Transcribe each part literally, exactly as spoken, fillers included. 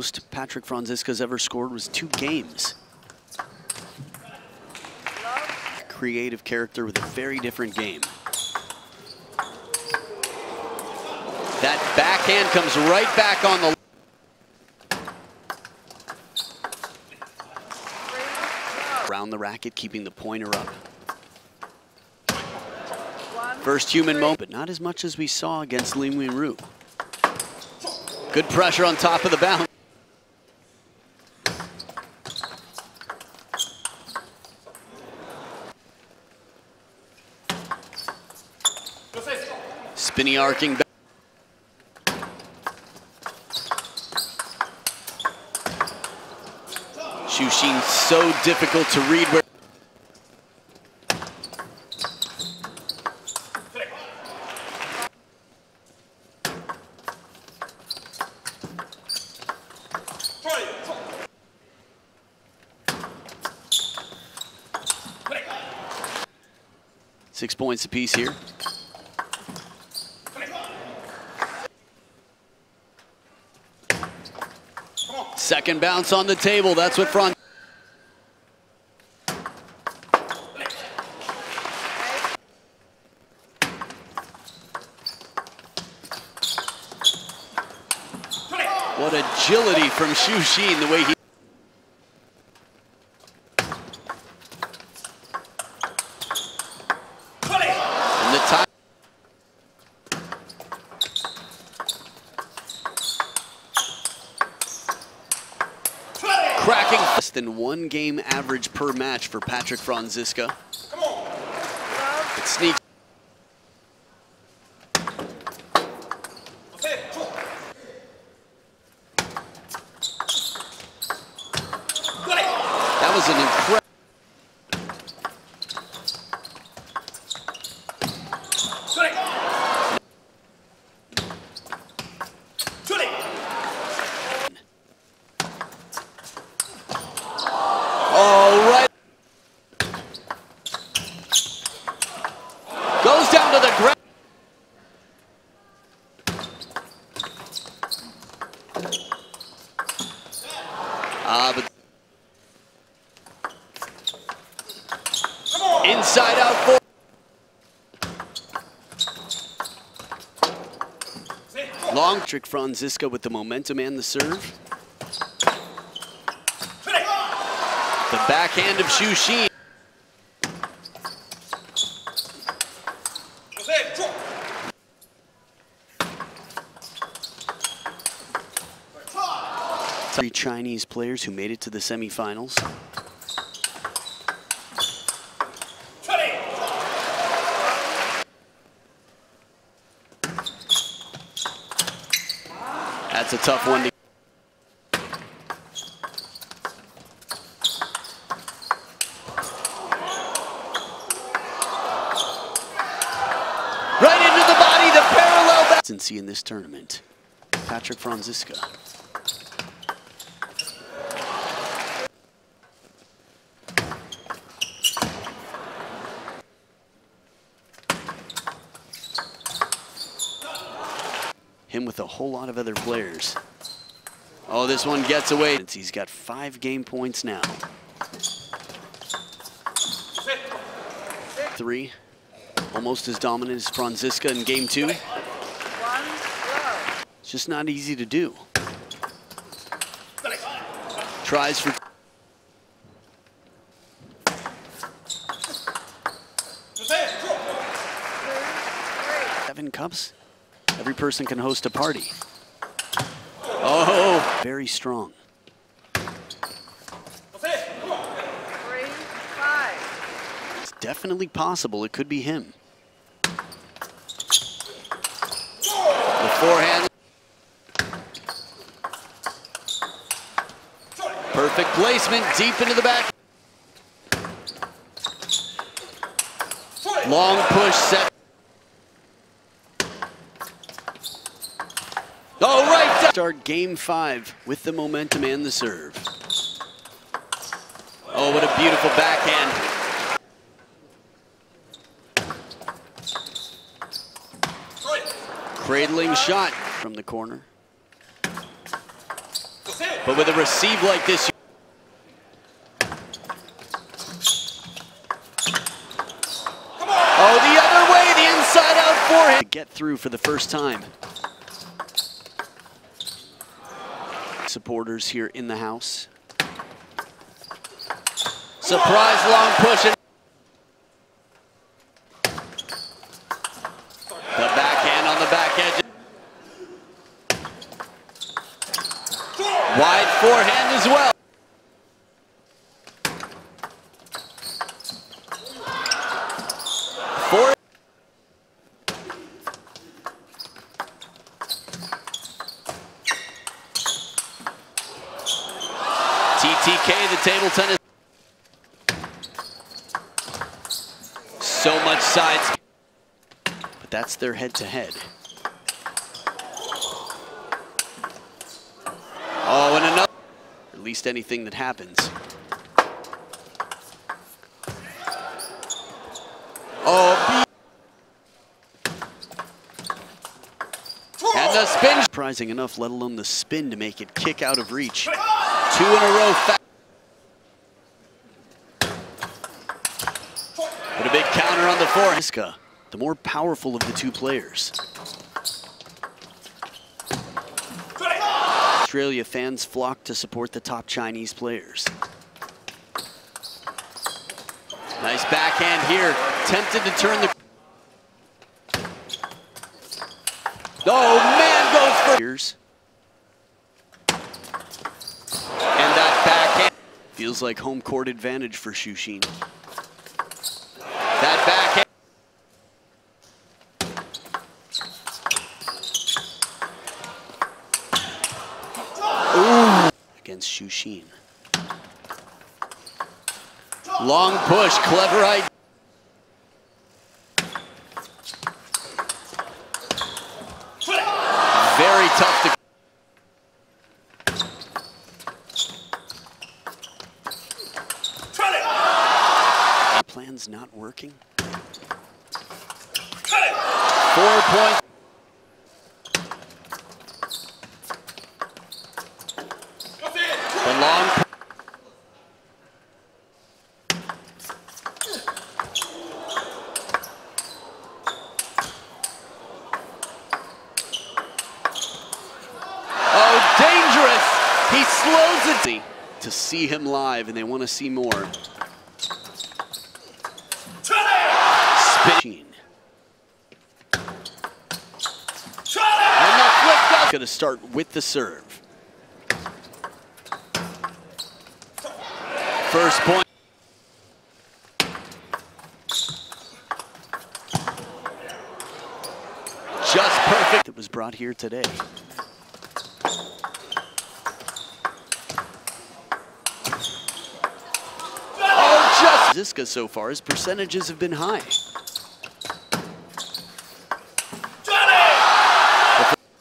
most Patrick Franziska's ever scored was two games. Creative character with a very different game. That backhand comes right back on the... Around the racket, keeping the pointer up. First human moment, but not as much as we saw against Lin Wei Ru. Good pressure on top of the bounce. Spinny arcing back. Xu Xin, so difficult to read where. Six points apiece here. Second bounce on the table. That's what Franz. What agility from Xu Xin, the way he. And the time. Cracking less than one game average per match for Patrick Franziska. Come on. It sneaks. That was an incredible. Goes down to the ground. Ah, but inside out four. Long Patrick Franziska with the momentum and the serve. The backhand of Xu Xin. Three Chinese players who made it to the semifinals. That's a tough one to. Right into the body, the parallel back in this tournament. Patrick Franziska. Him with a whole lot of other players. Oh, this one gets away. He's got five game points now. Three. Almost as dominant as Franziska in game two. It's just not easy to do. Tries for... Seven cups. Every person can host a party. Oh, very strong. Three, five. It's definitely possible it could be him. The forehand. Perfect placement, deep into the back. Long push set. All right, start game five with the momentum and the serve. Oh, what a beautiful backhand. Cradling shot from the corner. But with a receive like this, come on. Oh, the other way, the inside out forehand. Get through for the first time. Supporters here in the house. Surprise long push. And the backhand on the back edge. Wide forehand as well. Four. T T K, the table tennis. So much sides, but that's their head-to-head. -head. Oh, and another, at least anything that happens. Oh, and the spin. Surprising enough, let alone the spin to make it kick out of reach. Two in a row. But a big counter on the forehand. The more powerful of the two players. Australia fans flock to support the top Chinese players. Nice backhand here. Tempted to turn the. Oh, man, goes for. Years. And that backhand. Feels like home court advantage for Xu Xin. That backhand. Ooh. Against Xu Xin. Long push, clever idea. Very tough to. Plan's not working. Four points. The long. Oh, dangerous! He slows it. To see him live, and they want to see more. And that's going to start with the serve. First point. Just perfect. It was brought here today. Oh, just. Franziska so far, his percentages have been high.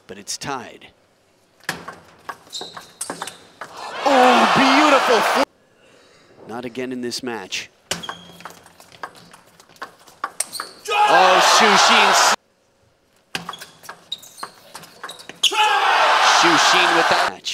But it's tied. Oh, beautiful. Not again in this match. Oh, Xu Xin. Xu Xin with that match.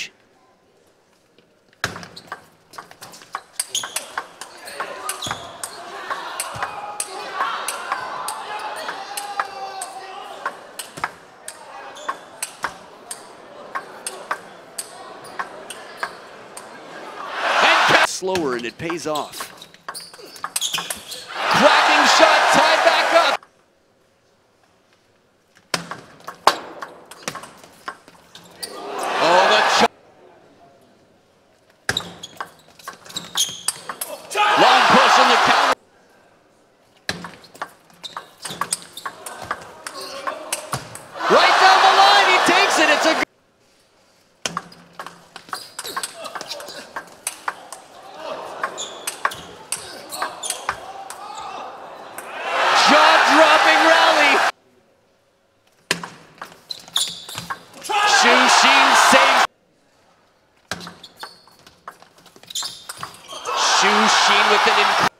Slower and it pays off. Cracking shot, tied back up. Oh, the long push on the counter. Right down the line, he takes it. It's a. Xu Xin with an incredible.